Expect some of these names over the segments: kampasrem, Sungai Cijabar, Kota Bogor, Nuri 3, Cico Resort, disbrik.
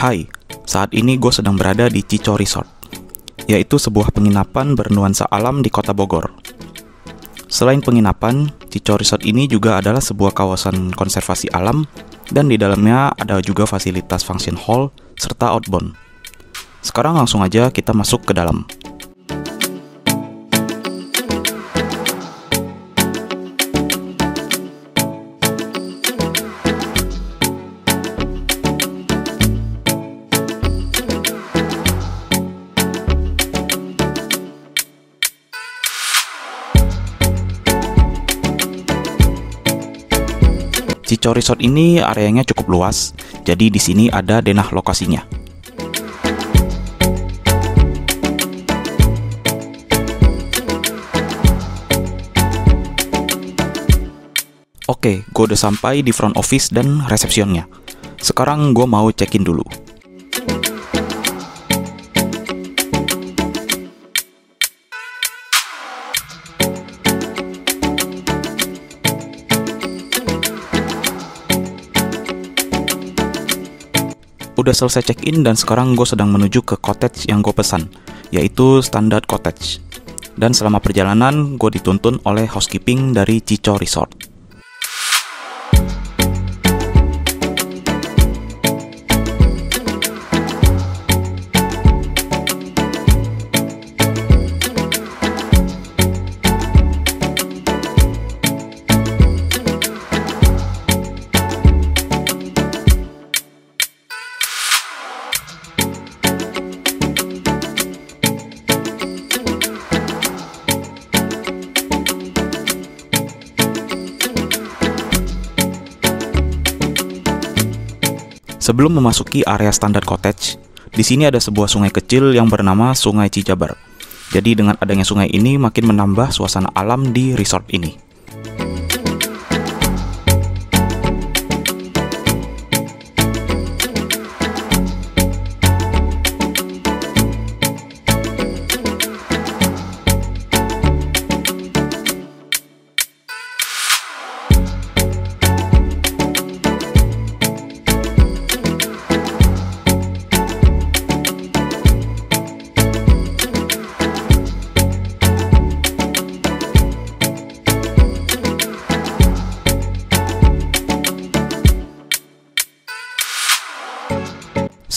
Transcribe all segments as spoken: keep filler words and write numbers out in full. Hai, saat ini gue sedang berada di Cico Resort, yaitu sebuah penginapan bernuansa alam di Kota Bogor. Selain penginapan, Cico Resort ini juga adalah sebuah kawasan konservasi alam, dan di dalamnya ada juga fasilitas function hall serta outbound. Sekarang langsung aja kita masuk ke dalam. Cico Resort ini areanya cukup luas, jadi di sini ada denah lokasinya. Oke, gue udah sampai di front office dan resepsionnya. Sekarang gue mau check-in dulu. Udah selesai check-in dan sekarang gue sedang menuju ke cottage yang gue pesan, yaitu standard cottage. Dan selama perjalanan, gue dituntun oleh housekeeping dari Cico Resort. Sebelum memasuki area standar cottage, di sini ada sebuah sungai kecil yang bernama Sungai Cijabar. Jadi dengan adanya sungai ini makin menambah suasana alam di resort ini.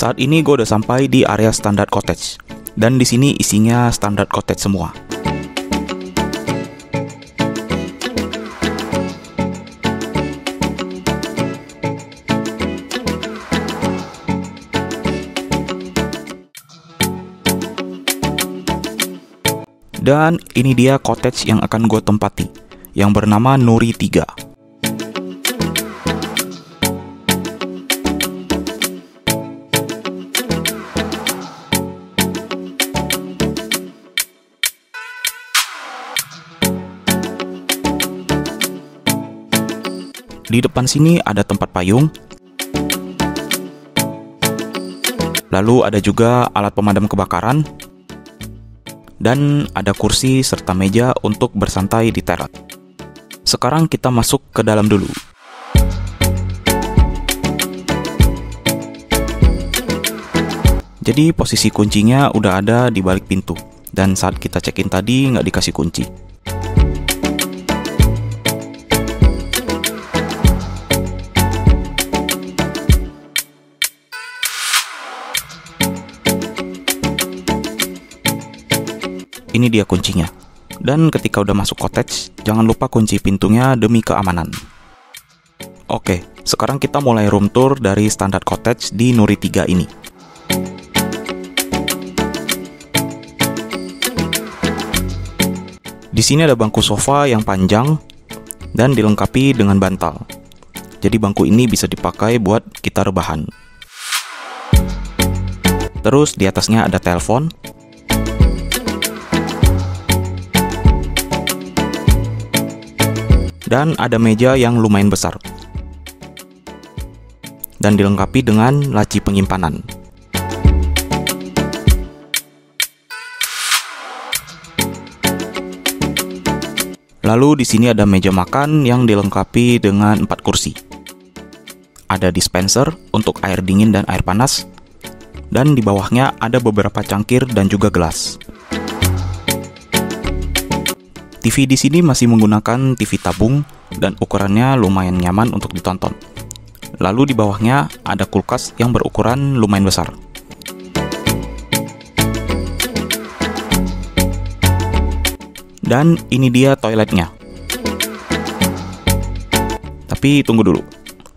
Saat ini gue udah sampai di area standard cottage, dan di sini isinya standard cottage semua. Dan ini dia cottage yang akan gue tempati, yang bernama Nuri tiga. Di depan sini ada tempat payung, lalu ada juga alat pemadam kebakaran, dan ada kursi serta meja untuk bersantai di teras. Sekarang kita masuk ke dalam dulu. Jadi posisi kuncinya udah ada di balik pintu, dan saat kita check-in tadi nggak dikasih kunci. Ini dia kuncinya. Dan ketika udah masuk cottage, jangan lupa kunci pintunya demi keamanan. Oke, sekarang kita mulai room tour dari standard cottage di Nuri tiga ini. Di sini ada bangku sofa yang panjang dan dilengkapi dengan bantal. Jadi bangku ini bisa dipakai buat kita rebahan. Terus di atasnya ada telepon. Dan ada meja yang lumayan besar dan dilengkapi dengan laci penyimpanan. Lalu di sini ada meja makan yang dilengkapi dengan empat kursi. Ada dispenser untuk air dingin dan air panas, dan di bawahnya ada beberapa cangkir dan juga gelas. T V di sini masih menggunakan T V tabung dan ukurannya lumayan nyaman untuk ditonton. Lalu di bawahnya ada kulkas yang berukuran lumayan besar. Dan ini dia toiletnya. Tapi tunggu dulu,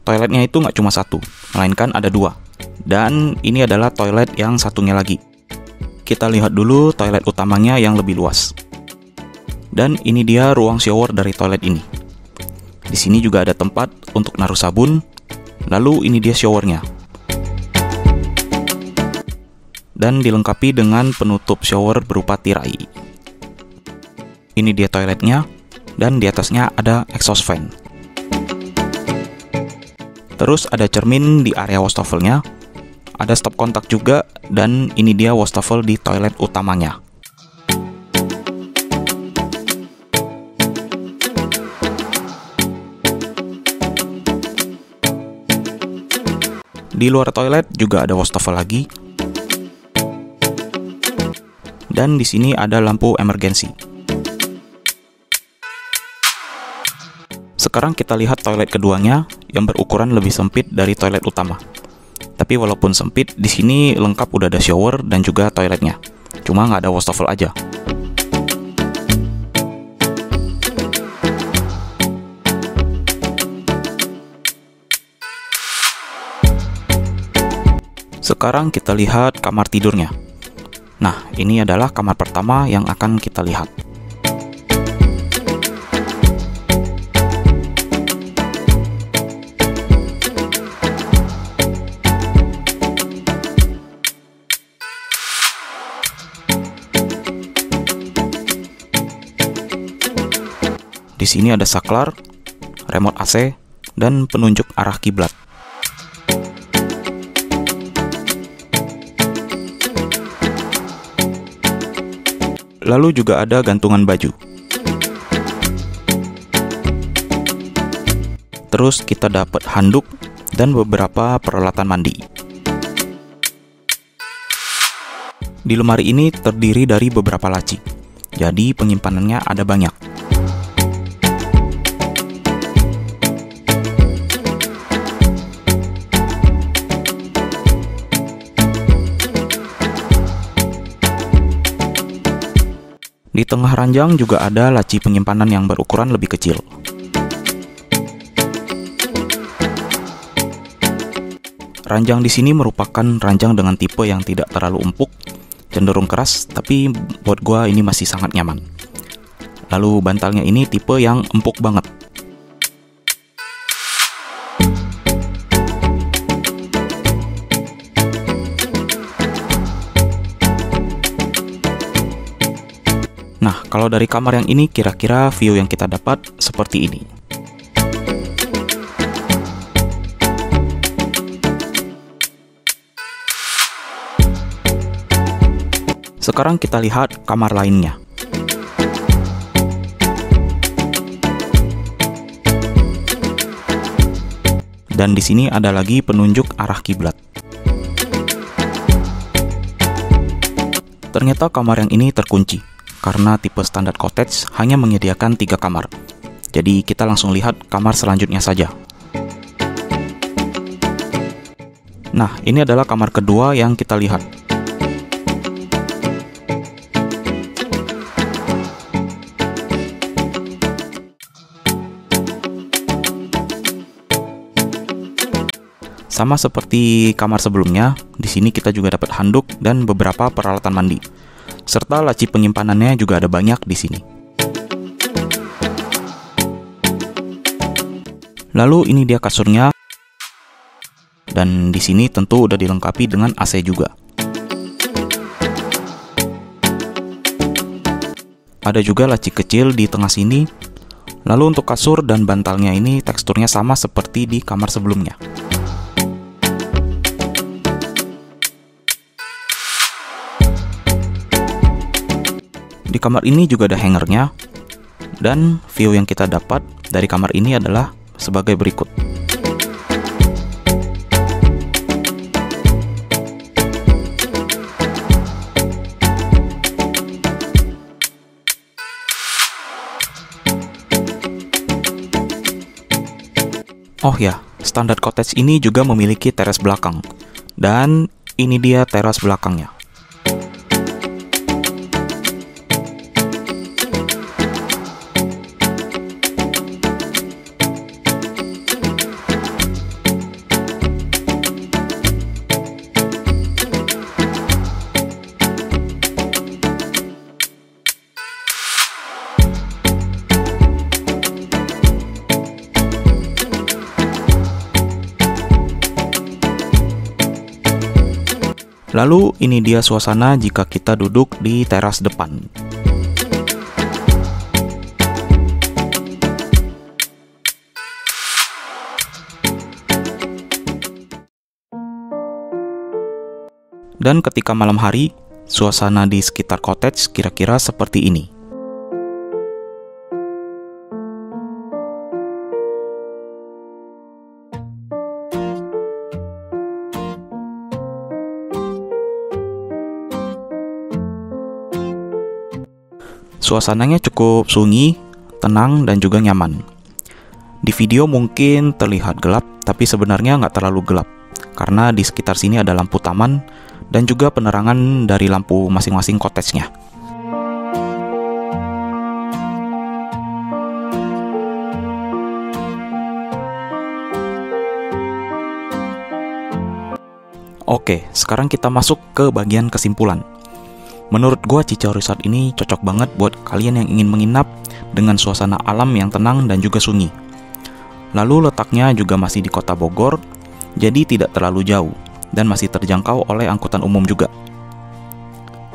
toiletnya itu nggak cuma satu, melainkan ada dua. Dan ini adalah toilet yang satunya lagi. Kita lihat dulu toilet utamanya yang lebih luas. Dan ini dia ruang shower dari toilet ini. Di sini juga ada tempat untuk naruh sabun. Lalu ini dia showernya. Dan dilengkapi dengan penutup shower berupa tirai. Ini dia toiletnya. Dan di atasnya ada exhaust fan. Terus ada cermin di area wastafelnya. Ada stop kontak juga. Dan ini dia wastafel di toilet utamanya. Di luar toilet juga ada wastafel lagi. Dan di sini ada lampu emergensi. Sekarang kita lihat toilet keduanya yang berukuran lebih sempit dari toilet utama. Tapi walaupun sempit, di sini lengkap udah ada shower dan juga toiletnya. Cuma nggak ada wastafel aja. Sekarang kita lihat kamar tidurnya. Nah, ini adalah kamar pertama yang akan kita lihat. Di sini ada saklar, remote A C, dan penunjuk arah kiblat. Lalu juga ada gantungan baju. Terus kita dapat handuk dan beberapa peralatan mandi. Di lemari ini terdiri dari beberapa laci, jadi penyimpanannya ada banyak. Di tengah ranjang juga ada laci penyimpanan yang berukuran lebih kecil. Ranjang di sini merupakan ranjang dengan tipe yang tidak terlalu empuk, cenderung keras, tapi buat gua ini masih sangat nyaman. Lalu bantalnya ini tipe yang empuk banget. Nah, kalau dari kamar yang ini, kira-kira view yang kita dapat seperti ini. Sekarang kita lihat kamar lainnya. Dan di sini ada lagi penunjuk arah kiblat. Ternyata kamar yang ini terkunci. Karena tipe standar cottage hanya menyediakan tiga kamar. Jadi kita langsung lihat kamar selanjutnya saja. Nah, ini adalah kamar kedua yang kita lihat. Sama seperti kamar sebelumnya, di sini kita juga dapat handuk dan beberapa peralatan mandi. Serta laci penyimpanannya juga ada banyak di sini. Lalu ini dia kasurnya. Dan di sini tentu udah dilengkapi dengan A C juga. Ada juga laci kecil di tengah sini. Lalu untuk kasur dan bantalnya ini teksturnya sama seperti di kamar sebelumnya. Di kamar ini juga ada hangernya, dan view yang kita dapat dari kamar ini adalah sebagai berikut. Oh ya, standar cottage ini juga memiliki teras belakang. Dan ini dia teras belakangnya. Lalu ini dia suasana jika kita duduk di teras depan. Dan ketika malam hari, suasana di sekitar cottage kira-kira seperti ini. Suasananya cukup sunyi, tenang, dan juga nyaman. Di video mungkin terlihat gelap, tapi sebenarnya nggak terlalu gelap, karena di sekitar sini ada lampu taman dan juga penerangan dari lampu masing-masing cottage-nya. Oke, sekarang kita masuk ke bagian kesimpulan. Menurut gua, Cico Resort ini cocok banget buat kalian yang ingin menginap dengan suasana alam yang tenang dan juga sunyi. Lalu letaknya juga masih di Kota Bogor, jadi tidak terlalu jauh dan masih terjangkau oleh angkutan umum juga.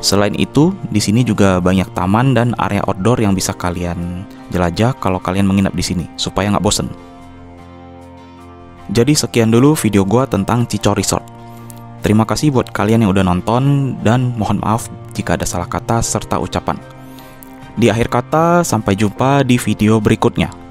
Selain itu, di sini juga banyak taman dan area outdoor yang bisa kalian jelajah kalau kalian menginap di sini supaya nggak bosen. Jadi sekian dulu video gua tentang Cico Resort. Terima kasih buat kalian yang udah nonton dan mohon maaf jika ada salah kata serta ucapan. Di akhir kata, sampai jumpa di video berikutnya.